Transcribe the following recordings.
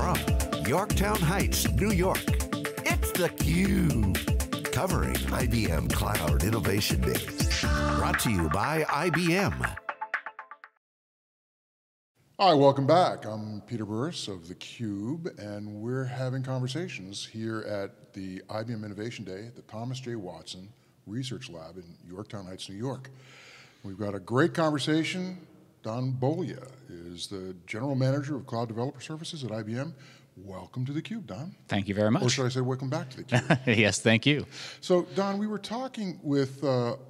from Yorktown Heights, New York, it's theCUBE, covering IBM Cloud Innovation Day. Brought to you by IBM. Hi, welcome back. I'm Peter Burris of theCUBE, and we're having conversations here at the IBM Innovation Day at the Thomas J. Watson Research Lab in Yorktown Heights, New York. We've got a great conversation. Don Boulia is the General Manager of Cloud Developer Services at IBM. Welcome to theCUBE, Don. Thank you very much. Or should I say welcome back to theCUBE. Yes, thank you. So, Don, we were talking with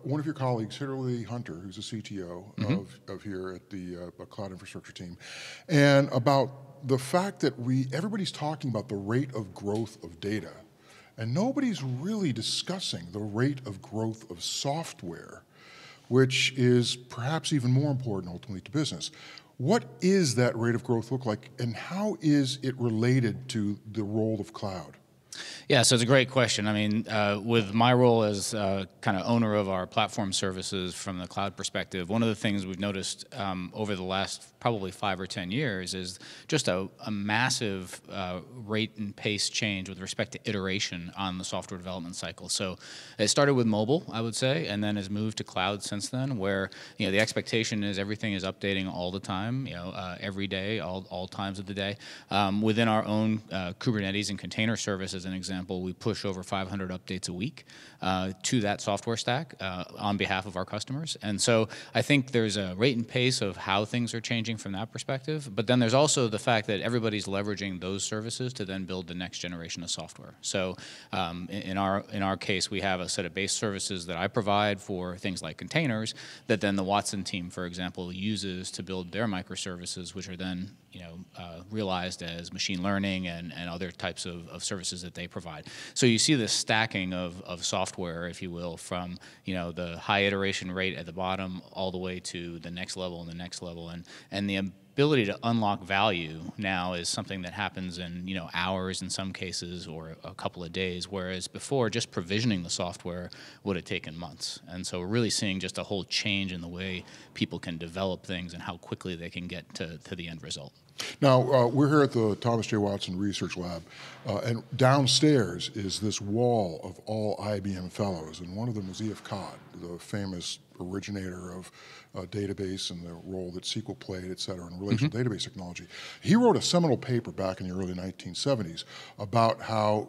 one of your colleagues, Lee Hunter, who's a CTO of here at the cloud infrastructure team, and about the fact that everybody's talking about the rate of growth of data, and nobody's really discussing the rate of growth of software, which is perhaps even more important ultimately to business. What is that rate of growth look like, and how is it related to the role of cloud? Yeah, so it's a great question. I mean, with my role as kind of owner of our platform services from the cloud perspective, one of the things we've noticed over the last probably 5 or 10 years is just a massive rate and pace change with respect to iteration on the software development cycle. So it started with mobile, I would say, and then has moved to cloud since then, where the expectation is everything is updating all the time, every day, all times of the day. Within our own Kubernetes and container service, as an example, we push over 500 updates a week to that software stack on behalf of our customers. And so I think there's a rate and pace of how things are changing from that perspective, but then there's also the fact that everybody's leveraging those services to then build the next generation of software. So in our case, we have a set of base services that I provide for things like containers that then the Watson team, for example, uses to build their microservices, which are then realized as machine learning and other types of services that they provide. So you see this stacking of software, if you will, from the high iteration rate at the bottom all the way to the next level and the next level, and the ability to unlock value now is something that happens in hours in some cases or a couple of days, whereas before just provisioning the software would have taken months. And so we're really seeing just a whole change in the way people can develop things and how quickly they can get to the end result. Now, we're here at the Thomas J. Watson Research Lab, and downstairs is this wall of all IBM fellows, and one of them is E.F. Codd, the famous originator of database and the role that SQL played, et cetera, in relational database technology. He wrote a seminal paper back in the early 1970s about how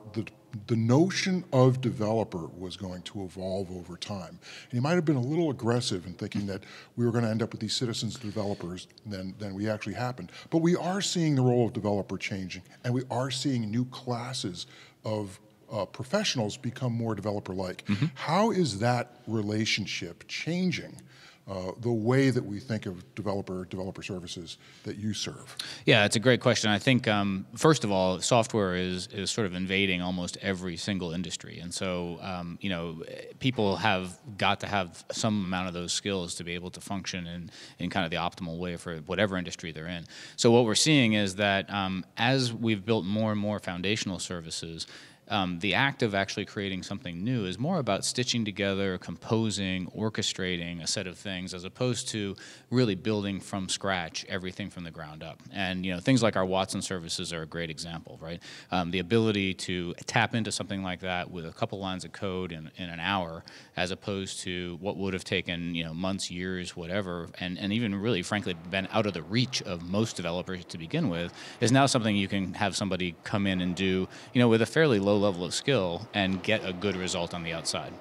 the notion of developer was going to evolve over time. And he might have been a little aggressive in thinking that we were going to end up with these citizens developers than we actually happened. But we are seeing the role of developer changing, and we are seeing new classes of professionals become more developer-like. How is that relationship changing the way that we think of developer services that you serve? Yeah, it's a great question. I think, first of all, software is sort of invading almost every single industry. And so, people have got to have some amount of those skills to be able to function in kind of the optimal way for whatever industry they're in. So what we're seeing is that as we've built more and more foundational services, the act of actually creating something new is more about stitching together, composing, orchestrating a set of things, as opposed to really building from scratch everything from the ground up. And things like our Watson services are a great example, right? The ability to tap into something like that with a couple lines of code in an hour, as opposed to what would have taken months, years, whatever, and even really, frankly, been out of the reach of most developers to begin with, is now something you can have somebody come in and do, with a fairly low level of skill and get a good result on the outside.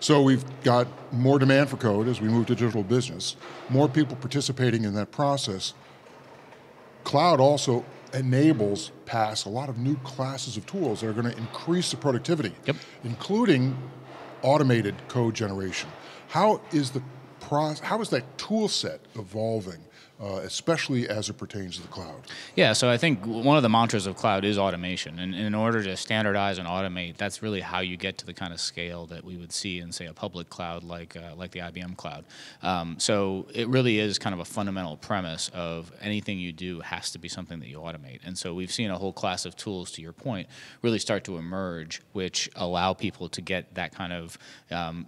So we've got more demand for code as we move to digital business, more people participating in that process. Cloud also enables a lot of new classes of tools that are going to increase the productivity, including automated code generation. How is that tool set evolving? Especially as it pertains to the cloud? Yeah, so I think one of the mantras of cloud is automation. And in order to standardize and automate, that's really how you get to the kind of scale that we would see in, say, a public cloud like the IBM cloud. So it really is kind of a fundamental premise of anything you do has to be something that you automate. And so we've seen a whole class of tools, to your point, really start to emerge, which allow people to get that kind of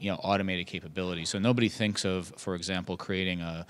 automated capability. So nobody thinks of, for example, creating a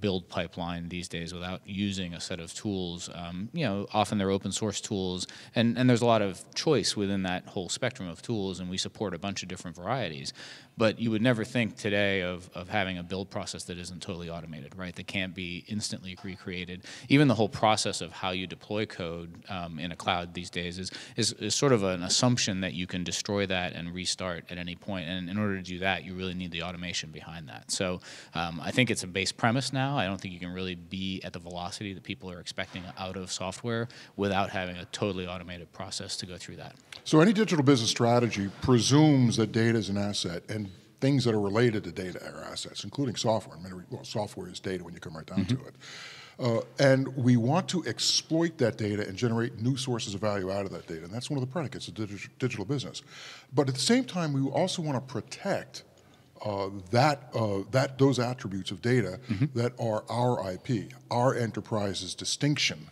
build pipeline these days without using a set of tools. You know, often they're open source tools, and there's a lot of choice within that whole spectrum of tools, and we support a bunch of different varieties. But you would never think today of having a build process that isn't totally automated, right? That can't be instantly recreated. Even the whole process of how you deploy code in a cloud these days is sort of an assumption that you can destroy that and restart at any point. And in order to do that, you really need the automation behind that. So I think it's a base premise now. I don't think you can really be at the velocity that people are expecting out of software without having a totally automated process to go through that. So any digital business strategy presumes that data is an asset, and things that are related to data are assets, including software. I mean, well, software is data when you come right down to it. And we want to exploit that data and generate new sources of value out of that data. And that's one of the predicates of digital business. But at the same time, we also want to protect those attributes of data that are our IP, our enterprise's distinction.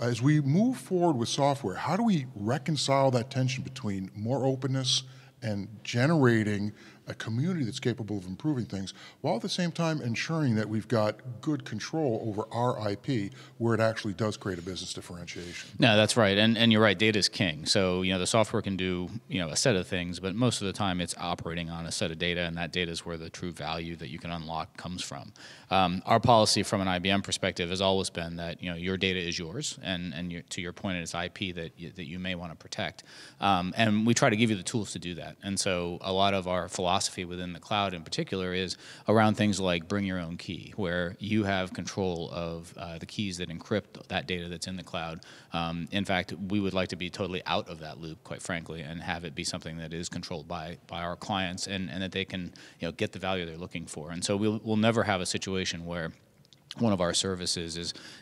As we move forward with software, how do we reconcile that tension between more openness and generating a community that's capable of improving things, while at the same time ensuring that we've got good control over our IP where it actually does create a business differentiation? No, that's right, and you're right, data is king. So, you know, the software can do, you know, a set of things, but most of the time it's operating on a set of data, and that data is where the true value that you can unlock comes from. Our policy from an IBM perspective has always been that, you know, your data is yours, and your, to your point, it's IP that you may want to protect. And we try to give you the tools to do that. And so a lot of our philosophy within the cloud in particular is around things like bring your own key, where you have control of the keys that encrypt that data that's in the cloud. In fact, we would like to be totally out of that loop, quite frankly, and have it be something that is controlled by our clients, and that they can, you know, get the value they're looking for. And so we'll never have a situation where one of our services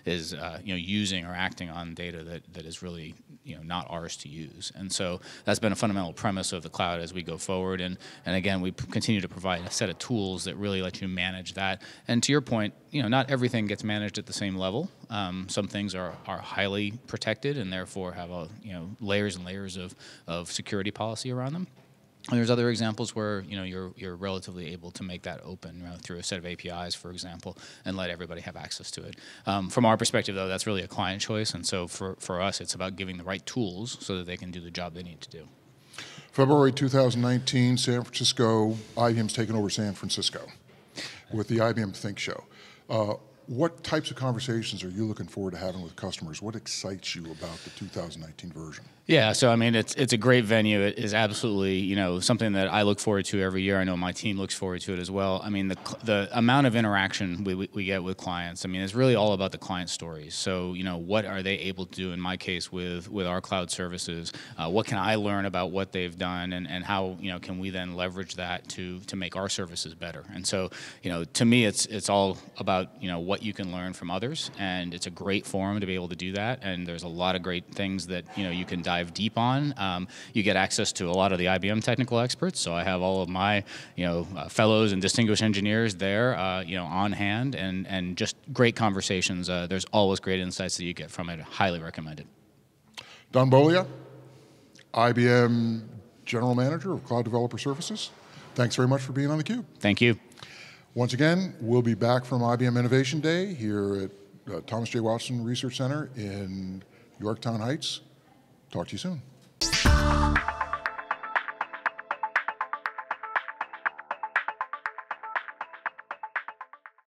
is you know, using or acting on data that is really, you know, not ours to use. And so that's been a fundamental premise of the cloud as we go forward. And again, we continue to provide a set of tools that really let you manage that. And to your point, you know, not everything gets managed at the same level. Some things are highly protected and therefore have a, you know, layers and layers of security policy around them. And there's other examples where, you know, you're relatively able to make that open, you know, through a set of APIs, for example, and let everybody have access to it. From our perspective, though, that's really a client choice, and so for us, it's about giving the right tools so that they can do the job they need to do. February 2019, San Francisco, IBM's taken over San Francisco with the IBM Think Show. What types of conversations are you looking forward to having with customers? What excites you about the 2019 version? Yeah, so I mean, it's a great venue. It is absolutely, you know, something that I look forward to every year. I know my team looks forward to it as well. I mean, the amount of interaction we get with clients, I mean, it's really all about the client stories. So, you know, what are they able to do, in my case, with our cloud services? What can I learn about what they've done, and how, you know, can we then leverage that to make our services better? And so, you know, to me, it's all about, you know, what you can learn from others, and it's a great forum to be able to do that, and there's a lot of great things that, you know, you can dive deep on. You get access to a lot of the IBM technical experts, so I have all of my, you know, fellows and distinguished engineers there, you know, on hand, and just great conversations. There's always great insights that you get from it. Highly recommended. Don Boulia, IBM General Manager of Cloud Developer Services, thanks very much for being on theCUBE. Thank you. Once again, we'll be back from IBM Innovation Day here at Thomas J. Watson Research Center in Yorktown Heights. Talk to you soon.